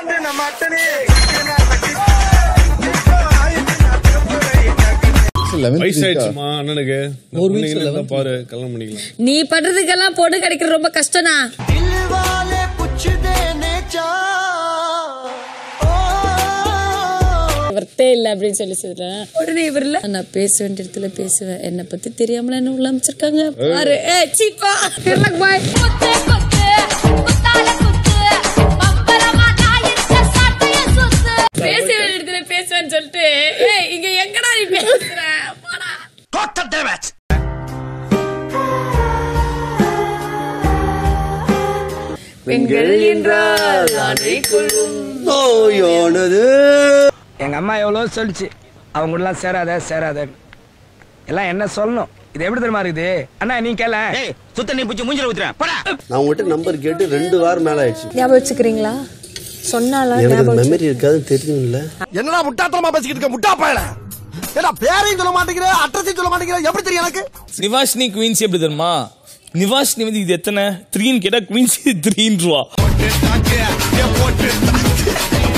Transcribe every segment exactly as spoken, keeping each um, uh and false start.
நீ பண்றதுக்கெல்லாம் போட்டு கிடைக்கிறது ரொம்ப கஷ்டனா வர்த்தே இல்ல அப்படினு சொல்லி சொல்றேன். உடனே இவர்ல நான் பேச வேண்டிய இடத்துல பேசுவேன். என்ன பத்தி தெரியாமல என்ன உள்ள அமிச்சிருக்காங்க பாரு. ஏய் சீப்பா தெர்லக் பாய் குத்து குத்து குத்தால குத்து பம்பரமா நாயிச்ச சாட்டைய சுத்து பேச வேண்டிய இடத்துல பேசுவேன்னு சொல்லிட்டு ஏய் இங்க எங்கடா நீ பேசுற போடா கோட்ட டேமேஜ் பெண்கள் என்றால் அனைக்குள்ளும் நோயானது. எங்க அம்மா எவ்வளவு சொல்லிச்சு அவங்க கூட எல்லாம் சேராத சேராத எல்லாம் என்ன சொல்லணும். இது எப்படி தெரியுமா இருக்குது அண்ணா நீ கேள சுத்த நீ பிடிச்சு மூஞ்சில ஊத்துறேன் போடா. நான் உன்கிட்ட நம்பர் கேட்டு ரெண்டு வாரம் மேல ஆயிடுச்சு. ஞாபகம் வச்சுக்கிறீங்களா சொன்னால ஞாபகம் மெமரி இருக்காது தெரியும் இல்ல. என்னடா முட்டாள்தனமா பேசிக்கிட்டு இருக்க முட்டா பயல. ஏடா பேரையும் சொல்ல மாட்டேங்கற அட்ரஸையும் சொல்ல மாட்டேங்கற எப்படி தெரியும் எனக்கு. நிவாஷினி குயின்ஸ் எப்படி தெரியுமா நிவாஷினி வந்து இது எத்தனை மூன்று கேட்டா குயின்ஸ் மூன்று ரூபா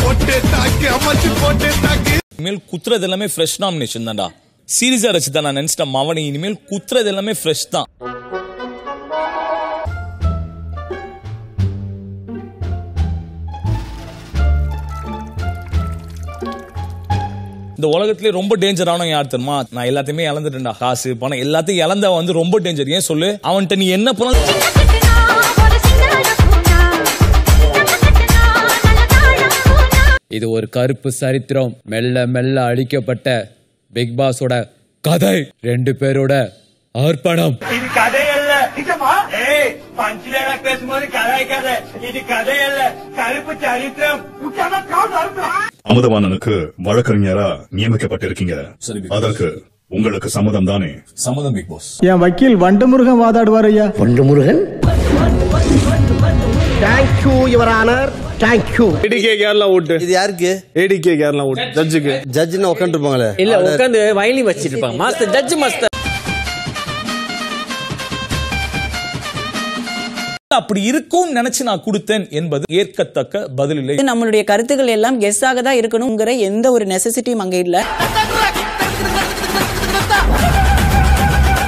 போட்டே தாக்கி அம்மாச்சி போட்டே தாக்கி. இனிமேல் குத்துறது எல்லாமே ஃப்ரெஷ் நாமினேஷன் தான்டா. சீரியஸா ரசிதா நான் நினைச்சிட்டேன் மவனி இனிமேல் குத்துறது எல்லாமே ஃப்ரெஷ் தான். இந்த உலகத்திலே ரொம்ப டேஞ்சரான யார் தெரியுமா? நான் எல்லாத்தையுமே இழந்துட்டேன்டா. காசு பணம் எல்லாத்தையும் இழந்தவன் வந்து ரொம்ப டேஞ்சர். ஏன் சொல்லு அவன்கிட்ட நீ என்ன பண்ண இது ஒரு கருப்பு சரித்திரம். மெல்ல மெல்ல அழிக்கப்பட்ட பிக் பாஸோட கதை ரெண்டு பேரோட அர்ப்பணம். இது கதை இல்ல நிஜமா. ஏய் பஞ்சலடா பேசும்போது கதை கதை இது கதை இல்ல கருப்பு சரித்திரம். உடனே கால் அர்ப்பணம். அமுதவாணனுக்கு வழக்கறிஞரா நியமிக்கப்பட்டிருக்கீங்க. அதற்கு உங்களுக்கு சம்மதம் தானே? சம்மதம் பிக் பாஸ். என் வக்கீல் வண்டமுருகன் வாதாடுவார் ஐயா. Vandamurugan Thank you your honor. Thank you. A D K Kerala ஓட்டு. இது யாருக்கு? A D K கேரளா ஓட்டு. ஜட்ஜுக்கு. ஜட்ஜ்னா உட்கார்ந்து இருப்பாங்களே. இல்ல உட்கார்ந்து வயலின் வச்சிட்டு இருப்பாங்க. Master judge master. அப்படி இருக்கும் நினைச்சு நான் கொடுத்தேன் என்பது ஏற்கத்தக்க பதில் இல்லை. நம்மளுடைய கருத்துக்கள் எல்லாம் கெஸ் ஆக தான் இருக்கணும்ங்கற எந்த ஒரு நெசசிட்டியும் அங்க இல்ல.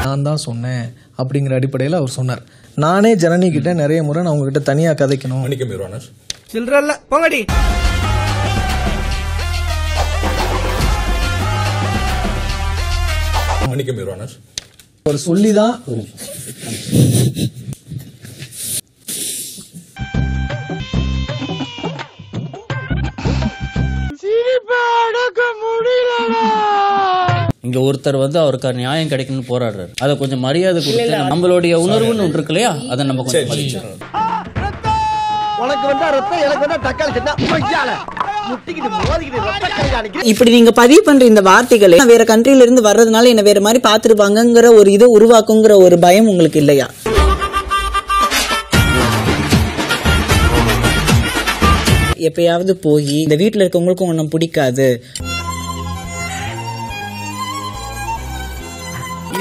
நான் தான் சொன்னேன் அப்படிங்கிற அடிப்படையில் அவர் சொன்னார். நானே ஜனனி கிட்ட நிறைய முறை நான் உங்ககிட்ட தனியா கதைக்கணும். அவர் சொல்லிதான் இங்க ஒருத்தர் வந்து அவருக்கு நியாயம் கிடைக்கணும்னு போராடுறாரு. அதை கொஞ்சம் மரியாதை கொடுத்து நம்மளுடைய உணர்வுன்னு ஒன்று இருக்கு இல்லையா அதை நம்ம கொஞ்சம் மதிக்கிறோம். இப்படி நீங்க பதிவு பண்ற இந்த வார்த்தைகளை வேற கண்ட்ரில இருந்து வர்றதுனால என்ன வேற மாதிரி பாத்துருப்பாங்கிற ஒரு இது உருவாக்குங்கிற ஒரு பயம் உங்களுக்கு இல்லையா? எப்பயாவது போய் இந்த வீட்டுல இருக்கவங்களுக்கும் ஒன்னும் பிடிக்காது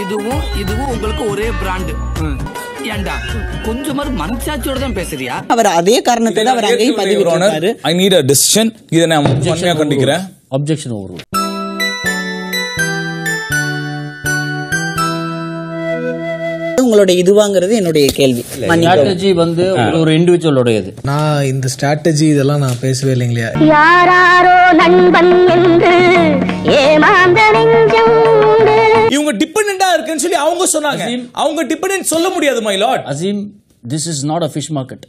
இதுவும் இதுவும் உங்களுக்கு ஒரே பிராண்ட் ஏண்டா கொஞ்சம் மனசாட்சியோட தான் பேசுறியா? அவர் அதே காரணத்தை தான் அவர் அங்கேயும் பதிவிடுறாரு. I need a decision. இத நான் உண்மையா கண்டிக்கிறேன். Objection over. உங்களோட இதுவாங்கிறது என்னுடைய கேள்வி. ஸ்ட்ராட்டஜி வந்து ஒரு இன்டிவிஜுவலோடையது. நான் இந்த ஸ்ட்ராட்டஜி இதெல்லாம் நான் பேசவே இல்லையா. யாராரோ நண்பன் என்று ஏமாந்த நெஞ்சம் இவங்க டிபெண்டண்டா இருக்குன்னு சொல்லி அவங்க சொன்னாங்க. அவங்க டிபெண்டன்ட் சொல்ல முடியாது my lord. Azeem this is not a fish market.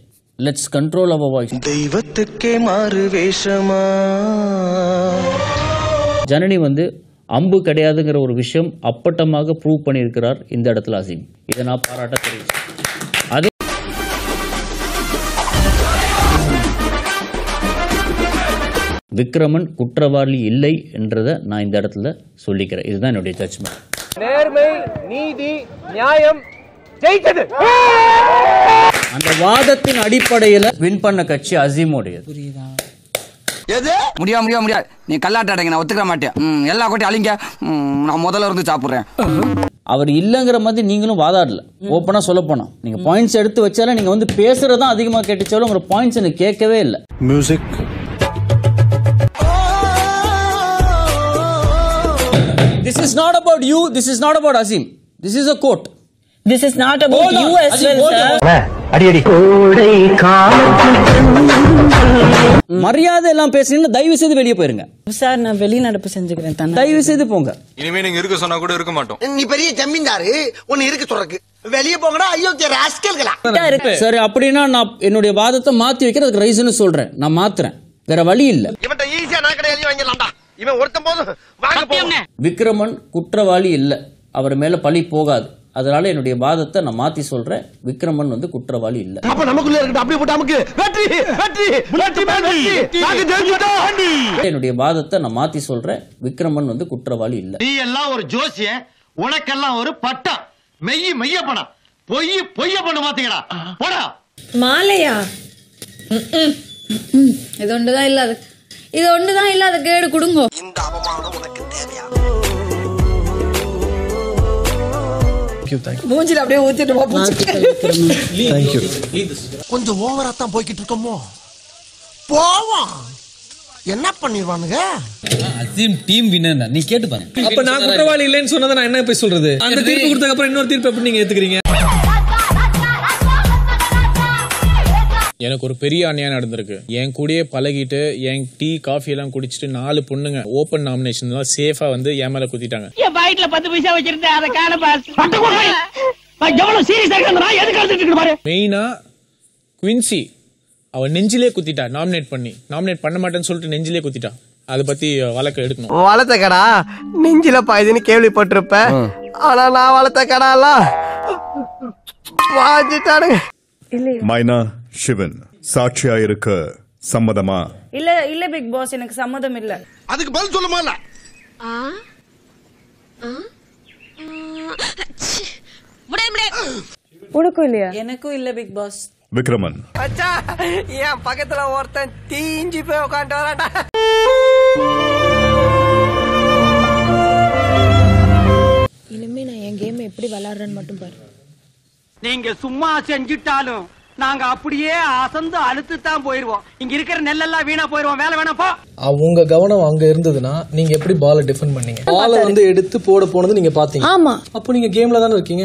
Let's control our voice. தெய்வத்துக்கே மாறு வேஷமா ஜனனி வந்து அம்பு கிடையாதுங்கிற ஒரு விஷயம் அப்பட்டமாக ப்ரூவ் பண்ணியிருக்கிறார் இந்த இடத்துல அசீம். இதை நான் பாராட்ட தெரிவிச்சேன். அதே விக்ரமன் குற்றவாளி இல்லை என்றதை நான் இந்த இடத்துல சொல்லிக்கிறேன். இதுதான் என்னுடைய ஜட்ஜ்மெண்ட். நேர்மை நீதி நியாயம் ஜெயிச்சது. அந்த வாதத்தின் அடிப்படையில் வின் பண்ண கட்சி அசீமோடையது. புரியுதா? எது முடியா முடியா முடியா நீ கல்லாட்டாடங்க நான் ஒத்துக்க மாட்டேன். எல்லா கோட்டையும் அழிங்க நான் முதல்ல இருந்து சாப்பிட்றேன். அவர் இல்லைங்கிற மாதிரி நீங்களும் வாதாடல. ஓப்பனா சொல்ல போனோம் நீங்க பாயிண்ட்ஸ் எடுத்து வச்சாலும் நீங்க வந்து பேசுறதான் அதிகமா கேட்டுச்சாலும் உங்க பாயிண்ட்ஸ் எனக்கு கேட்கவே இல்லை. Music This is not about you. This is not about Azeem. This is a quote. This is not about you as well, sir. மரியாதை எல்லாம் பேசுறீங்க, தயவு செய்து வெளியே போயிருங்க சார். நான் வெளிநடப்பு செஞ்சுக்கிறேன், தயவு செய்து போங்க. இனிமே நீங்க இருக்க சொன்னா கூட இருக்க மாட்டோம். நீ பெரிய ஜமீன்தாரு, உன்னை இருக்க சொல்றக்கு வெளியே போங்கடா. ஐயோ ராஸ்கல்களா சார். அப்படின்னா நான் என்னுடைய வாதத்தை மாத்தி வைக்கிறேன், அதுக்கு ரைசன் சொல்றேன். நான் மாத்துறேன், வேற வழி இல்ல. இவன்ட்ட ஈஸியா நான் கடையில வாங்கலாம்டா. இவன் ஒருத்தன் போதும் வாங்க போங்க. விக்ரமன் குற்றவாளி இல்ல, அவர் மேல பழி போகாது. அதனால என்னுடைய வாதத்தை நான் மாத்தி சொல்றேன், விக்ரமன் வந்து குற்றவாளி இல்ல. அப்ப நமக்குள்ள இருக்கட்டும், அப்படியே போட்டு நமக்கு வெற்றி வெற்றி வெற்றி வெற்றி நாங்க ஜெயிச்சிட்டோம் ஹண்டி. என்னுடைய வாதத்தை நான் மாத்தி சொல்றேன், விக்ரமன் வந்து குற்றவாளி இல்ல. நீ எல்லாம் ஒரு ஜோசியே, உனக்கெல்லாம் ஒரு பட்டா. மெய்யி மெய்ய பணா, பொய் பொய்ய பண்ண மாட்டீங்கடா போடா. மாலையா இது ஒண்ணுதான் இல்ல, அது இது ஒண்ணுதான் இல்ல, அது கேடு குடுங்கோ. இந்த அவமானம் உனக்கு தேவையா? மூஞ்சில அப்படியே ஊத்திட்டு வா பூச்சி. Thank you. கொஞ்சம் ஓவரா தான் போய்க்கிட்டு இருக்கோமோ, போவோம் என்ன பண்ணிடுவானுங்க. அசீம் டீம் வின்னர், நீ கேட்டு பாரு. அப்ப நான் குற்றவாளி இல்லைன்னு சொன்னத நான் என்ன போய் சொல்றது? அந்த தீர்ப்பு கொடுத்ததுக்கு அப்புறம் இன்னொரு தீர்ப்பு எப்படி நீங்க ஏத்துக்கிறீங்க? எனக்கு ஒரு பெரிய அநியாயம் நடந்திருக்கு. என் கூடயே பழகிட்டு என் டீ காஃபி எல்லாம் குடிச்சிட்டு நாலு பொண்ணுங்க ஓபன் நாமினேஷன் எல்லாம் சேஃபா வந்து என் மேல குத்திட்டாங்க. என் பாக்கெட்ல பத்து பைசா வச்சிருந்தேன், அத காணோம் பாஸ். நான் எவ்வளவு சீரியஸா இருக்கேன், எதுக்கு அழுத்திட்டு இருக்கேன் பாரு. மெயினா குயின்சி அவ நெஞ்சிலே குத்திட்டா, நாமினேட் பண்ணி நாமினேட் பண்ண மாட்டேன்னு சொல்லிட்டு நெஞ்சிலே குத்திட்டா. அத பத்தி வழக்கு எடுக்கணும். வளத்த கடா நெஞ்சில பாயுதுன்னு கேள்விப்பட்டிருப்ப, ஆனா நான் வளத்த கடா எல்லாம் வாஞ்சிட்டானு. மைனா சிவன் சாட்சியா இருக்க சம்மதமா? இல்ல இல்ல பிக் பாஸ், எனக்கு சம்மதம் இல்ல. அதுக்கு பதில் சொல்லுமா? இல்ல உனக்கும் இல்லையா? எனக்கும் இல்ல பிக் பாஸ். விக்ரமன் அச்சா, என் பக்கத்துல ஒருத்தன் தீஞ்சி போய் உட்காந்து வராடா. இனிமே நான் என் கேம் எப்படி விளையாடுறேன்னு மட்டும் பாரு. நீங்க சும்மா செஞ்சிட்டாலும் நாங்க அப்படியே அசந்து அழுத்து தான் போயிருவோம். இங்க இருக்கிற நெல்லெல்லாம் வீணா போயிருவோம். வேலை வேணா போ. அவங்க கவனம் அங்க இருந்ததுன்னா நீங்க எப்படி பாலை டிஃபெண்ட் பண்ணீங்க? பாலை வந்து எடுத்து போட போனது நீங்க பாத்தீங்க. ஆமா, அப்போ நீங்க கேம்ல தானே இருக்கீங்க.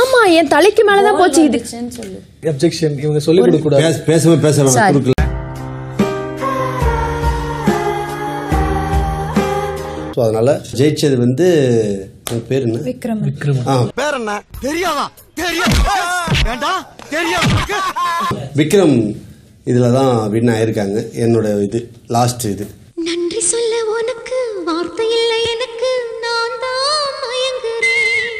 ஆமா, என் தலைக்கு மேலதான் போச்சு இது. அப்ஜெக்ஷன் இவங்க சொல்லி கொடுக்க கூடாது. பேசாம பேசாம அதனால ஜெயிச்சது வந்து பேர் என்ன? விக்ரம். விக்ரம் பேர் என்ன தெரியாதா? விக்ரம் இதுலதான் வின் ஆயிருக்காங்க. என்னோட இது லாஸ்ட் இது. நன்றி சொல்ல உனக்கு வார்த்தை இல்லை எனக்கு, நான் தான் மயங்குறேன்.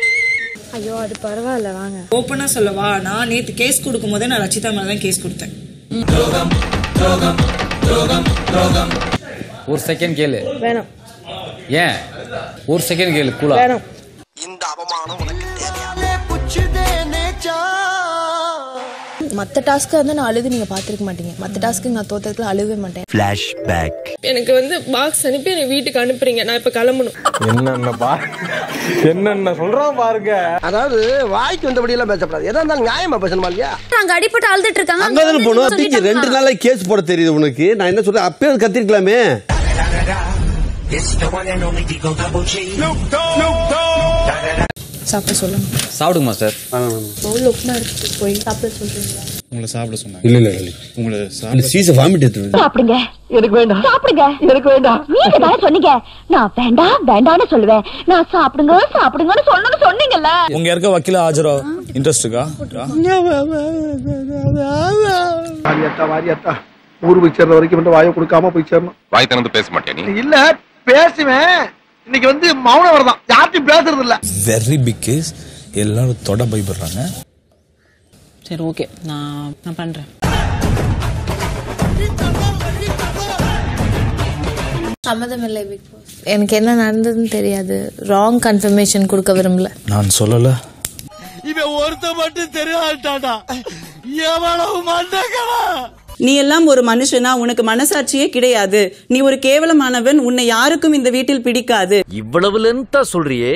ஐயோ அது பரவாயில்ல. வாங்க ஓபனா சொல்லவா? நான் நேத்து கேஸ் கொடுக்கும் போதே நான் ரச்சிதா மேல தான் கேஸ் கொடுத்தேன். ஒரு செகண்ட் கேளு. வேணாம். ஏன் ஒரு செகண்ட் கேளு. கூலா இந்த அவமானம் உனக்கு தேவையாலே புச்சுதே நேச்சா. மத்த டாஸ்க் வந்து நான் அழுது நீங்க பாத்துக்க மாட்டீங்க. மத்த டாஸ்க்கு நான் தோத்ததுக்குள்ள அழுவே மாட்டேன். Flash back. எனக்கு வந்து பாக்ஸ் அனுப்பி என்ன வீட்டுக்கு அனுப்புறீங்க, நான் இப்ப கிளம்பணும். என்னென்ன பா என்னென்ன சொல்றான் பாருங்க. அதாவது வாய்க்கு வந்தபடி எல்லாம் பேசப்படாது, எதா இருந்தாலும் நியாயமா பேசணுமா இல்லையா? அங்க அடிபட்டு அழுதுட்டு இருக்காங்க, அங்க தான போணும். அப்படிங்க ரெண்டு நாளா கேஸ் போட தெரியுது உனக்கு. நான் என்ன சொல்றேன், அப்பவே கத்திருக்கலாமே. சாப்பிட சொல்லுங்க. சாப்பிடுங்க மாஸ்டர். போய் சாப்பிட சொல்றீங்களா? உங்களை சாப்பிட சொன்னாங்க. இல்ல இல்ல இல்ல உங்களை சாப்பிட சீஸ் வாமிட் எடுத்து. சாப்பிடுங்க எனக்கு வேண்டாம். சாப்பிடுங்க எனக்கு வேண்டாம். நீங்க தான் சொன்னீங்க நான் வேண்டாம் வேண்டாம்னு சொல்லுவேன். நான் சாப்பிடுங்க சாப்பிடுங்கன்னு சொன்னேன்னு சொன்னீங்கல்ல. உங்க இருக்க வக்கீல ஆஜரோ இன்ட்ரஸ்டுகா? வாரியத்தா வாரியத்தா ஊருக்கு சேர்ற வரைக்கும் மட்டும் வாயை கொடுக்காம போய் சேரணும். வாய் திறந்து பேச மாட்டேன். நீ இல்ல பேசுவேன். இன்னைக்கு வந்து மௌனம் வரதான், யார்ட்டையும் பேசுறது இல்ல. வெரி பிக் இஸ் எல்லாரும் தொட பயப்படுறாங்க. சரி ஓகே, நான் நான் பண்றேன். சம்மதம் இல்லை பிக் பாஸ். எனக்கு என்ன நடந்ததுன்னு தெரியாது. ராங் கன்ஃபர்மேஷன் கொடுக்க விரும்பல. நான் சொல்லல. இவன் ஒருத்த மட்டும் தெரியாட்டாடா, எவ்வளவு மண்டக்கடா. நீ எல்லாம் ஒரு மனுஷனா, உனக்கு மனசாட்சியே கிடையாது. நீ ஒரு கேவலமானவன், உன்னை யாருக்கும் இந்த வீட்டில் பிடிக்காது. இவ்வளவு லென்தா சொல்றியே,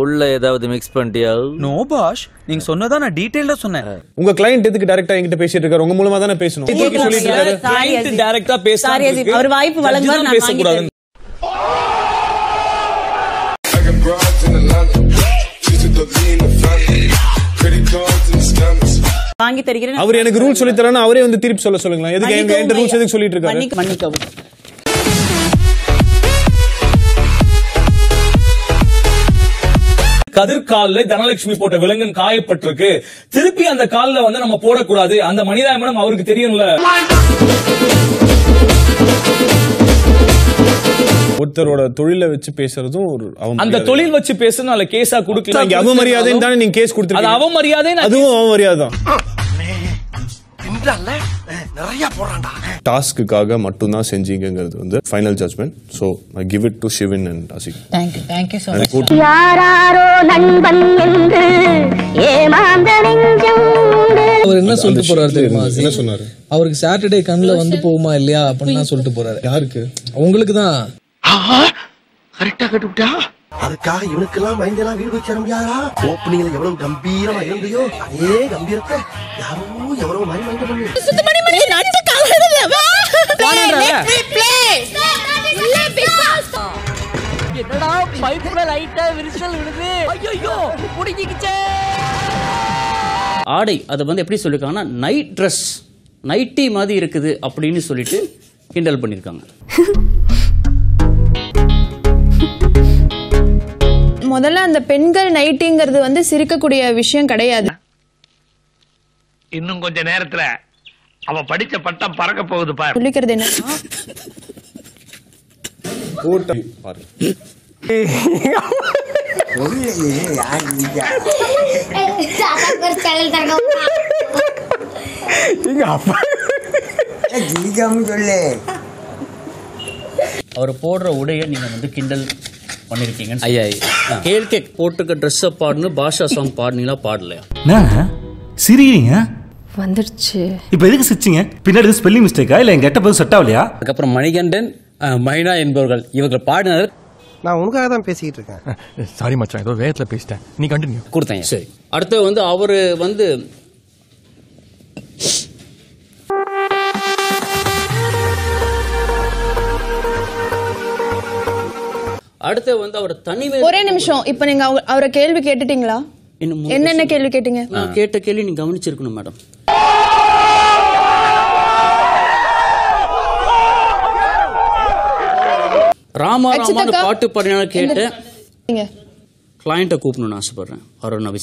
உள்ள ஏதாவது mix பண்ணிட்டியா? நோ பாஷ், நீங்க சொன்னத நான் டீடைலா சொன்னேன். உங்க client எதுக்கு டைரக்டா என்கிட்ட பேசிட்டு இருக்காரு? உங்க மூலமா தான பேசணும். டீடைலா சொல்லிட்டு இருக்காரு. client டைரக்டா பேசணும். சாரி அஜீம், அவர் வாய்ப்பு வழங்குவார் நான் வாங்கிட்டேன். வாங்கி தருகிறேன். அவர் எனக்கு ரூல் சொல்லி தரானே அவரே வந்து திருப்பி சொல்ல சொல்லுங்க. எதுக்கு என்கிட்ட ரூல்ஸ் எதுக்கு சொல்லிட்டு இருக்காரு? மன்னிக்கவும். கதிர் கால்ல தனலட்சுமி போட்ட விலங்கன் காயப்பட்டிருக்கு. திருப்பி அந்த கால்ல வந்து நம்ம போடக்கூடாது. அந்த மனிதாயமனம் அவருக்கு தெரியும்ல. ஒருத்தரோட தொழில வச்சு பேசுறதும் அந்த தொழில் வச்சு பேசுறது நல்ல கேஸா கொடுக்கலாம். அவமரியாதைன்னு தானே நீங்க கேஸ் கொடுத்துருக்கீங்க. அது அவமரியாதை, அதுவும் அவமரியாதான். நிறைய போறான்டா. டாஸ்க்குக்காக மட்டும் தான் செஞ்சீங்கங்கிறது வந்து final judgement. So I give it to Shivin and Azeem. Thank you. Thank you so much. யாராரோ நண்பன் என்று ஏமாந்த நெஞ்சம். அவர் என்ன சொல்லிட்டு போறாரு தெரியுமா? என்ன சொன்னாரு? அவருக்கு சாட்டர்டே கண்ணல வந்து போகுமா இல்லையா அப்படினா சொல்லிட்டு போறாரு. யாருக்கு? உங்களுக்கு தான். கரெக்ட்டா கட்டுடா. அதுக்காக இவனுக்கெல்லாம் மைந்தெல்லாம் வீடு வச்சறோம் யாரா? ஓப்பனிங்ல எவ்வளவு கம்பீரமா இருந்தியோ அதே கம்பீரத்தை யாரோ எவ்வளவு மாதிரி மைண்ட் பண்ணி சுத்தமணி மணி நட்டு காலடல வா play play play Bigg Boss என்னடா பைப்ல லைட்டா விரிசல் விடுது. ஐயோ புடிங்கிச்சே. ஆடை அது வந்து எப்படி சொல்லிருக்காங்கன்னா நைட் Dress நைட்டி மாதிரி இருக்குது அப்படினு சொல்லிட்டு கிண்டல் பண்ணிருக்காங்க. முதல்ல அந்த பெண்கள் நைட்டிங்கிறது வந்து சிரிக்கக்கூடிய விஷயம் கிடையாது. இன்னும் கொஞ்ச நேரத்துல அவ படிச்ச பட்டம் பறக்க போகுது பாரு. சொல்லிக்கிறது என்ன? கூட்ட பாரு. ஒருயே யார் நீங்க? சாதாரண சேனல் தரங்க. நீங்க அப்பா ஜிலிகாம் சொல்லே. அவர் போடுற உடைய நீங்க வந்து கிண்டல் பண்ணிருக்கீங்க. ஐயா கேள்கே போட்டுக்க Dress பாடுன்னு பாஷா சாங் பாடுனீங்களா பாடலையா? என்ன சிரிக்கிறீங்க? வந்துருச்சு. இப்போ எதுக்கு சிரிச்சீங்க? பின்னாடி ஸ்பெல்லிங் மிஸ்டேக்கா இல்ல என் கெட்டப் செட் ஆவலையா? அதுக்கு அப்புறம் மணிகண்டன் மைனா என்பவர்கள் இவங்க பாடுனது நான் உனக்காக தான் பேசிட்டு இருக்கேன். சாரி மச்சான், ஏதோ வேகத்துல பேசிட்டேன். நீ கண்டினியூ கொடுத்தேன். சரி, அடுத்து வந்து அவர் வந்து அடுத்து வந்து அவர் தனிமை. ஒரே நிமிஷம், இப்போ நீங்க அவரை கேள்வி கேட்டுட்டீங்களா? என்னென்ன கேள்வி கேட்டீங்க? நான் கேட்ட கேள்வி நீங்க கவனிச்சிருக்கணும் மேடம். ராமராமன் பாட்டு பாடினால கேட்ட நீங்க கிளையண்ட கூப்பிடணும்னு ஆசைப்படுறேன். அவர் நவி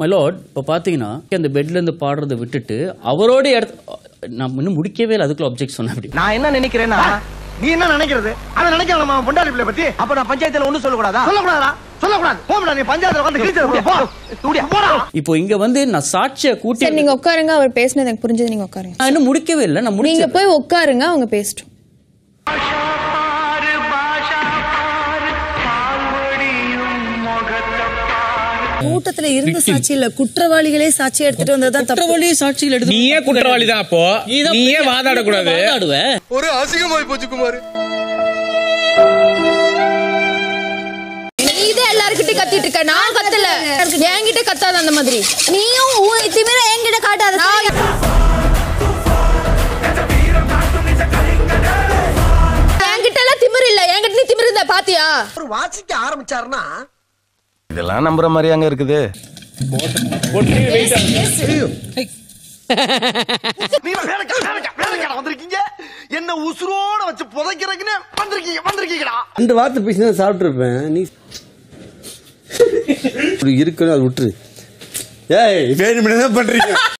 மை லார்ட், இப்போ பார்த்தீங்கன்னா அந்த பெட்லேருந்து பாடுறதை விட்டுட்டு அவரோட இடத்து நான் இன்னும் முடிக்கவே இல்லை. அதுக்குள்ள அப்ஜெக்ட் சொன்னேன். அப்படி நான் என்ன நினைக்கிறேன்னா நீ என்ன நினைக்கிறது அதை நினைக்கலாம். நம்ம பொண்டாடி பிள்ளை பற்றி அப்போ நான் பஞ்சாயத்தில் ஒன்றும் சொல்லக்கூடாதா? சொல்லக்கூடாதா? சொல்லக்கூடாது. போம்டா, நீ பஞ்சாயத்தில் உட்காந்து கிழிச்சு போ. தூடியா போடா. இப்போ இங்கே வந்து நான் சாட்சியை கூட்டி நீங்கள் உட்காருங்க. அவர் பேசினது எனக்கு புரிஞ்சது. நீங்கள் உட்காருங்க. நான் இன்னும் முடிக்கவே இல்லை. நான் முடிக்க நீங்கள் போய் உட்காருங்க. அவங்க பேசிட்டோம். கூட்டத்துல இருந்து சாட்சி இல்ல, குற்றவாளிகளே சாட்சி எடுத்துட்டு வந்ததுதான் குற்றவாளியே சாட்சிகள் எடுத்து. நீ ஏன் குற்றவாளி தான்? அப்போ நீ ஏன் வாதாட கூடாது? ஒரு அசிங்கமாய் போச்சு குமார். நீ தான் எல்லார்கிட்டயும் கத்திட்டு இருக்க. நான் கத்தல, என்கிட்ட கத்தாத. அந்த மாதிரி நீயும் திமிர என்கிட்ட காட்டாத. என்கிட்ட எல்லாம் திமிர இல்ல. என்கிட்ட நீ திமிர இருந்தா பாத்தியா? ஒரு வாசிக்க ஆரம்பிச்சாருன்னா இதெல்லாம் நம்புற மாதிரி அங்க இருக்குது. என்ன உசுரோட வச்சு புதைக்கிறதுன்னு வந்திருக்கீங்க வந்திருக்கீங்கடா. ரெண்டு வார்த்தை பேசினா சாப்பிட்டு இருப்பேன். நீ இருக்கு அது விட்டுரு. ஏய் வேணும்னு பண்றீங்க.